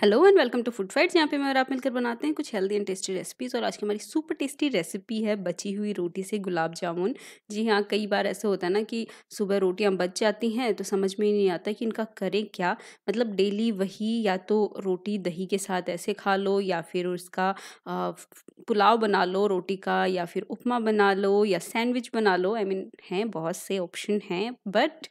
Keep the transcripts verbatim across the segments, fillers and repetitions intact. Hello and welcome to food fights. यहाँ पे मैं और आप मिलकर बनाते हैं कुछ हेल्दी एंड टेस्टी रेसिपीज़। और आज की हमारी सुपर टेस्टी रेसिपी है बची हुई रोटी से गुलाब जामुन। जी हाँ, कई बार ऐसा होता है ना कि सुबह रोटियाँ बच जाती हैं तो समझ में ही नहीं आता कि इनका करें क्या। मतलब डेली वही या तो रोटी दही के साथ ऐसे खा लो, या फिर उसका आ, पुलाव बना लो रोटी का, या फिर उपमा बना लो, या सैंडविच बना लो। आई मीन हैं बहुत से ऑप्शन हैं, बट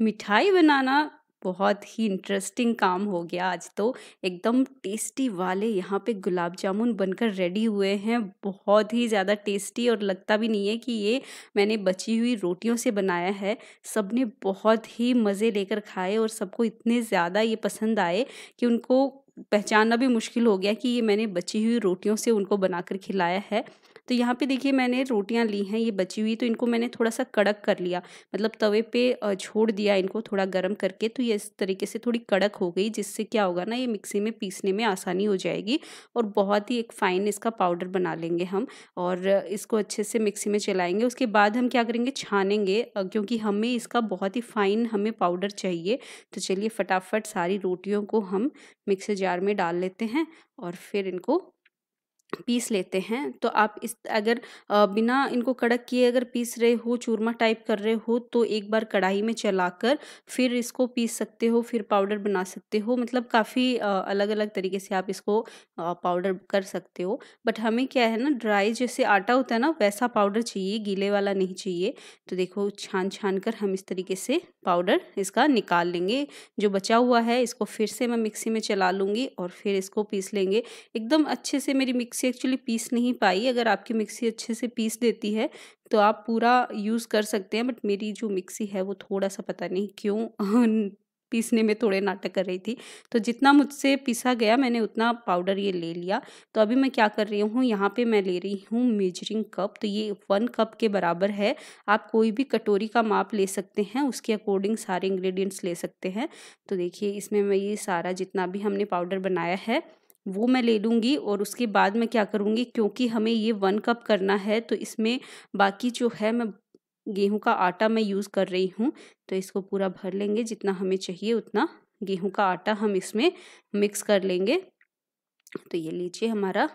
मिठाई बनाना बहुत ही इंटरेस्टिंग काम हो गया आज तो। एकदम टेस्टी वाले यहाँ पे गुलाब जामुन बनकर रेडी हुए हैं, बहुत ही ज़्यादा टेस्टी। और लगता भी नहीं है कि ये मैंने बची हुई रोटियों से बनाया है। सबने बहुत ही मज़े लेकर खाए और सबको इतने ज़्यादा ये पसंद आए कि उनको पहचानना भी मुश्किल हो गया कि ये मैंने बची हुई रोटियों से उनको बनाकर खिलाया है। तो यहाँ पे देखिए मैंने रोटियाँ ली हैं ये बची हुई, तो इनको मैंने थोड़ा सा कड़क कर लिया, मतलब तवे पे छोड़ दिया इनको थोड़ा गर्म करके। तो ये इस तरीके से थोड़ी कड़क हो गई, जिससे क्या होगा ना, ये मिक्सी में पीसने में आसानी हो जाएगी और बहुत ही एक फ़ाइन इसका पाउडर बना लेंगे हम। और इसको अच्छे से मिक्सी में चलाएँगे। उसके बाद हम क्या करेंगे, छानेंगे, क्योंकि हमें इसका बहुत ही फ़ाइन हमें पाउडर चाहिए। तो चलिए फटाफट सारी रोटियों को हम मिक्सर जार में डाल लेते हैं और फिर इनको पीस लेते हैं। तो आप इस अगर बिना इनको कड़क किए अगर पीस रहे हो, चूरमा टाइप कर रहे हो, तो एक बार कढ़ाई में चलाकर फिर इसको पीस सकते हो, फिर पाउडर बना सकते हो। मतलब काफ़ी अलग अलग तरीके से आप इसको पाउडर कर सकते हो। बट हमें क्या है ना, ड्राई जैसे आटा होता है ना वैसा पाउडर चाहिए, गीले वाला नहीं चाहिए। तो देखो छान छान कर हम इस तरीके से पाउडर इसका निकाल लेंगे। जो बचा हुआ है इसको फिर से मैं मिक्सी में चला लूँगी और फिर इसको पीस लेंगे एकदम अच्छे से। मेरी मिक्सी एक्चुअली पीस नहीं पाई, अगर आपकी मिक्सी अच्छे से पीस देती है तो आप पूरा यूज़ कर सकते हैं। बट मेरी जो मिक्सी है वो थोड़ा सा पता नहीं क्यों पीसने में थोड़े नाटक कर रही थी। तो जितना मुझसे पीसा गया मैंने उतना पाउडर ये ले लिया। तो अभी मैं क्या कर रही हूँ, यहाँ पे मैं ले रही हूँ मेजरिंग कप। तो ये वन कप के बराबर है। आप कोई भी कटोरी का माप ले सकते हैं, उसके अकॉर्डिंग सारे इंग्रेडिएंट्स ले सकते हैं। तो देखिए इसमें मैं ये सारा जितना भी हमने पाउडर बनाया है वो मैं ले लूँगी। और उसके बाद मैं क्या करूँगी, क्योंकि हमें ये वन कप करना है तो इसमें बाकी जो है मैं गेहूं का आटा मैं यूज़ कर रही हूँ। तो इसको पूरा भर लेंगे, जितना हमें चाहिए उतना गेहूं का आटा हम इसमें मिक्स कर लेंगे। तो ये लीजिए हमारा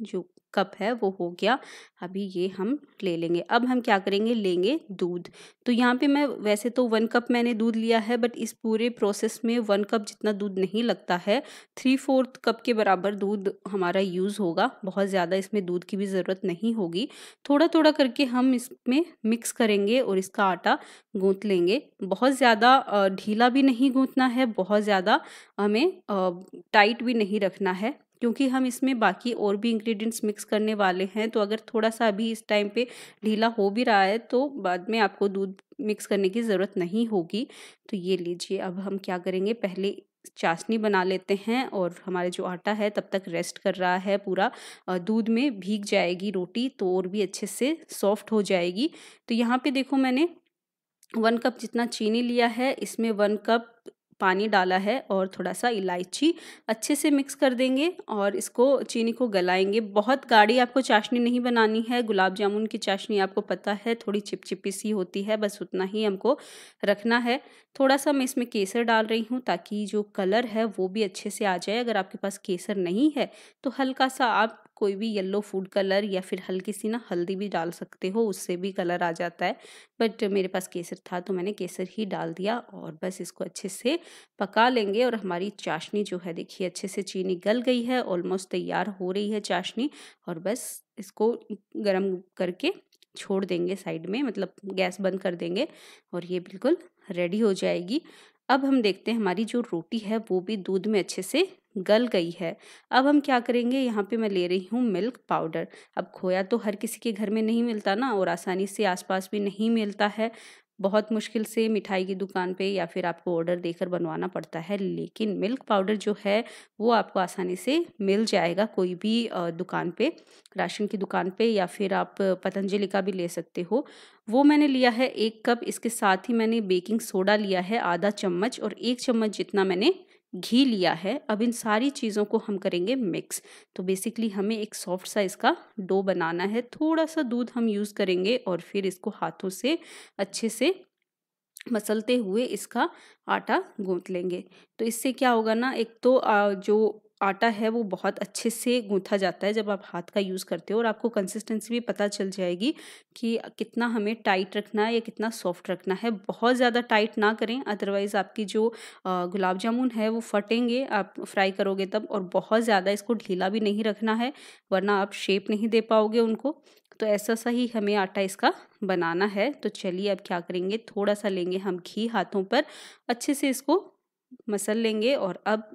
जो कप है वो हो गया। अभी ये हम ले लेंगे। अब हम क्या करेंगे, लेंगे दूध। तो यहाँ पे मैं वैसे तो वन कप मैंने दूध लिया है, बट इस पूरे प्रोसेस में वन कप जितना दूध नहीं लगता है, थ्री फोर्थ कप के बराबर दूध हमारा यूज़ होगा। बहुत ज़्यादा इसमें दूध की भी ज़रूरत नहीं होगी। थोड़ा थोड़ा करके हम इसमें मिक्स करेंगे और इसका आटा गूँथ लेंगे। बहुत ज़्यादा ढीला भी नहीं गूँथना है, बहुत ज़्यादा हमें टाइट भी नहीं रखना है, क्योंकि हम इसमें बाकी और भी इंग्रेडिएंट्स मिक्स करने वाले हैं। तो अगर थोड़ा सा अभी इस टाइम पे ढीला हो भी रहा है तो बाद में आपको दूध मिक्स करने की ज़रूरत नहीं होगी। तो ये लीजिए अब हम क्या करेंगे, पहले चाशनी बना लेते हैं। और हमारे जो आटा है तब तक रेस्ट कर रहा है, पूरा दूध में भीग जाएगी रोटी तो और भी अच्छे से सॉफ्ट हो जाएगी। तो यहाँ पर देखो मैंने वन कप जितना चीनी लिया है, इसमें वन कप पानी डाला है और थोड़ा सा इलायची अच्छे से मिक्स कर देंगे और इसको चीनी को गलाएंगे। बहुत गाढ़ी आपको चाशनी नहीं बनानी है। गुलाब जामुन की चाशनी आपको पता है थोड़ी चिपचिपी सी होती है, बस उतना ही हमको रखना है। थोड़ा सा मैं इसमें केसर डाल रही हूँ ताकि जो कलर है वो भी अच्छे से आ जाए। अगर आपके पास केसर नहीं है तो हल्का सा आप कोई भी येलो फूड कलर या फिर हल्की सी ना हल्दी भी डाल सकते हो, उससे भी कलर आ जाता है। बट मेरे पास केसर था तो मैंने केसर ही डाल दिया और बस इसको अच्छे से पका लेंगे। और हमारी चाशनी जो है देखिए अच्छे से चीनी गल गई है, ऑलमोस्ट तैयार हो रही है चाशनी। और बस इसको गर्म करके छोड़ देंगे साइड में, मतलब गैस बंद कर देंगे और ये बिल्कुल रेडी हो जाएगी। अब हम देखते हैं हमारी जो रोटी है वो भी दूध में अच्छे से गल गई है। अब हम क्या करेंगे, यहाँ पे मैं ले रही हूँ मिल्क पाउडर। अब खोया तो हर किसी के घर में नहीं मिलता ना, और आसानी से आसपास भी नहीं मिलता है। बहुत मुश्किल से मिठाई की दुकान पे या फिर आपको ऑर्डर देकर बनवाना पड़ता है, लेकिन मिल्क पाउडर जो है वो आपको आसानी से मिल जाएगा कोई भी दुकान पे, राशन की दुकान पे, या फिर आप पतंजलि का भी ले सकते हो। वो मैंने लिया है एक कप। इसके साथ ही मैंने बेकिंग सोडा लिया है आधा चम्मच और एक चम्मच जितना मैंने घी लिया है। अब इन सारी चीज़ों को हम करेंगे मिक्स। तो बेसिकली हमें एक सॉफ्ट सा इसका डो बनाना है। थोड़ा सा दूध हम यूज़ करेंगे और फिर इसको हाथों से अच्छे से मसलते हुए इसका आटा गूँथ लेंगे। तो इससे क्या होगा ना, एक तो जो आटा है वो बहुत अच्छे से गूंथा जाता है जब आप हाथ का यूज़ करते हो, और आपको कंसिस्टेंसी भी पता चल जाएगी कि कितना हमें टाइट रखना है या कितना सॉफ्ट रखना है। बहुत ज़्यादा टाइट ना करें, अदरवाइज़ आपकी जो गुलाब जामुन है वो फटेंगे आप फ्राई करोगे तब। और बहुत ज़्यादा इसको ढीला भी नहीं रखना है वरना आप शेप नहीं दे पाओगे उनको। तो ऐसा सा ही हमें आटा इसका बनाना है। तो चलिए अब क्या करेंगे, थोड़ा सा लेंगे हम घी हाथों पर, अच्छे से इसको मसल लेंगे और अब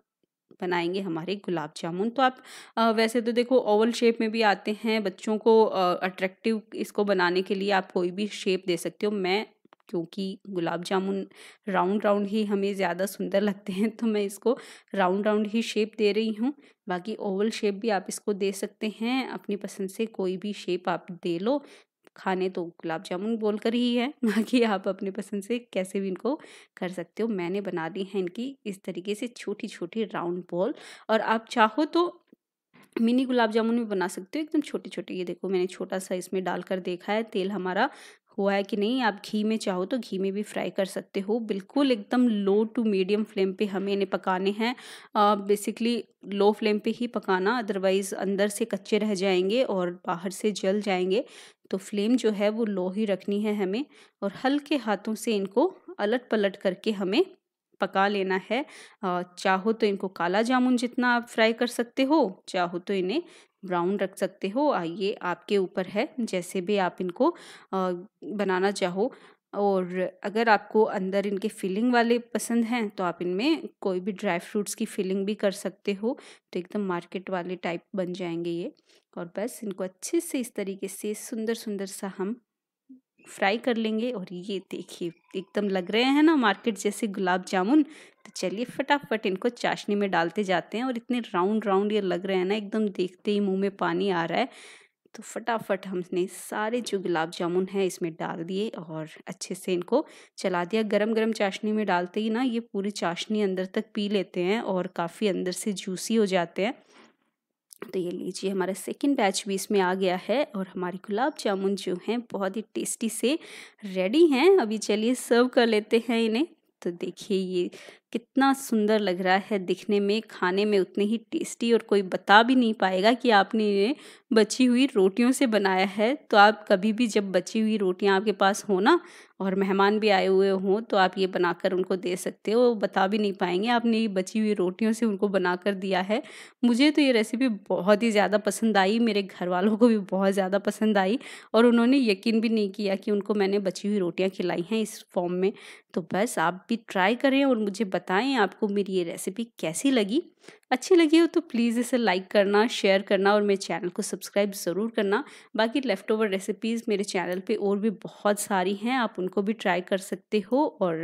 बनाएंगे हमारे गुलाब जामुन। तो आप आ, वैसे तो देखो ओवल शेप में भी आते हैं, बच्चों को अट्रैक्टिव इसको बनाने के लिए आप कोई भी शेप दे सकते हो। मैं क्योंकि गुलाब जामुन राउंड राउंड ही हमें ज़्यादा सुंदर लगते हैं तो मैं इसको राउंड राउंड ही शेप दे रही हूँ। बाकी ओवल शेप भी आप इसको दे सकते हैं, अपनी पसंद से कोई भी शेप आप दे लो। खाने तो गुलाब जामुन बोलकर ही है, बाकी आप अपने पसंद से कैसे भी इनको कर सकते हो। मैंने बना दी है इनकी इस तरीके से छोटी छोटी राउंड बॉल, और आप चाहो तो मिनी गुलाब जामुन भी बना सकते हो एकदम छोटे छोटे। ये देखो मैंने छोटा सा इसमें डालकर देखा है, तेल हमारा हुआ है कि नहीं। आप घी में चाहो तो घी में भी फ्राई कर सकते हो। बिल्कुल एकदम लो टू मीडियम फ्लेम पे हमें इन्हें पकाने हैं, बेसिकली लो फ्लेम पे ही पकाना, अदरवाइज़ अंदर से कच्चे रह जाएंगे और बाहर से जल जाएंगे। तो फ्लेम जो है वो लो ही रखनी है हमें, और हल्के हाथों से इनको अलट पलट करके हमें पका लेना है। चाहो तो इनको काला जामुन जितना आप फ्राई कर सकते हो, चाहो तो इन्हें ब्राउन रख सकते हो। आइए आपके ऊपर है जैसे भी आप इनको बनाना चाहो। और अगर आपको अंदर इनके फिलिंग वाले पसंद हैं तो आप इनमें कोई भी ड्राई फ्रूट्स की फिलिंग भी कर सकते हो। तो एकदम मार्केट वाले टाइप बन जाएंगे ये। और बस इनको अच्छे से इस तरीके से सुंदर सुंदर सा हम फ्राई कर लेंगे। और ये देखिए एकदम लग रहे हैं ना मार्केट जैसे गुलाब जामुन। तो चलिए फटाफट इनको चाशनी में डालते जाते हैं। और इतने राउंड राउंड ये लग रहे हैं ना, एकदम देखते ही मुंह में पानी आ रहा है। तो फटाफट हमने सारे जो गुलाब जामुन हैं इसमें डाल दिए और अच्छे से इनको चला दिया। गरम गरम चाशनी में डालते ही ना ये पूरी चाशनी अंदर तक पी लेते हैं और काफ़ी अंदर से जूसी हो जाते हैं। तो ये लीजिए हमारा सेकंड बैच भी इसमें आ गया है और हमारे गुलाब जामुन जो हैं बहुत ही टेस्टी से रेडी हैं। अभी चलिए सर्व कर लेते हैं इन्हें। तो देखिए ये कितना सुंदर लग रहा है दिखने में, खाने में उतने ही टेस्टी, और कोई बता भी नहीं पाएगा कि आपने ये बची हुई रोटियों से बनाया है। तो आप कभी भी जब बची हुई रोटियां आपके पास हो ना और मेहमान भी आए हुए हों तो आप ये बनाकर उनको दे सकते हो, वो बता भी नहीं पाएंगे आपने ये बची हुई रोटियों से उनको बनाकर दिया है। मुझे तो ये रेसिपी बहुत ही ज़्यादा पसंद आई, मेरे घर वालों को भी बहुत ज़्यादा पसंद आई, और उन्होंने यकीन भी नहीं किया कि उनको मैंने बची हुई रोटियाँ खिलाई हैं इस फॉर्म में। तो बस आप भी ट्राई करें और मुझे बताएं आपको मेरी ये रेसिपी कैसी लगी। अच्छी लगी हो तो प्लीज़ इसे लाइक करना, शेयर करना और मेरे चैनल को सब्सक्राइब ज़रूर करना। बाकी लेफ़्ट ओवर रेसिपीज़ मेरे चैनल पे और भी बहुत सारी हैं, आप उनको भी ट्राई कर सकते हो। और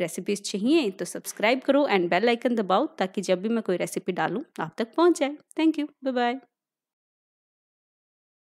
रेसिपीज़ चाहिए तो सब्सक्राइब करो एंड बेल आइकन दबाओ ताकि जब भी मैं कोई रेसिपी डालूँ आप तक पहुँच जाए। Thank you, bye bye.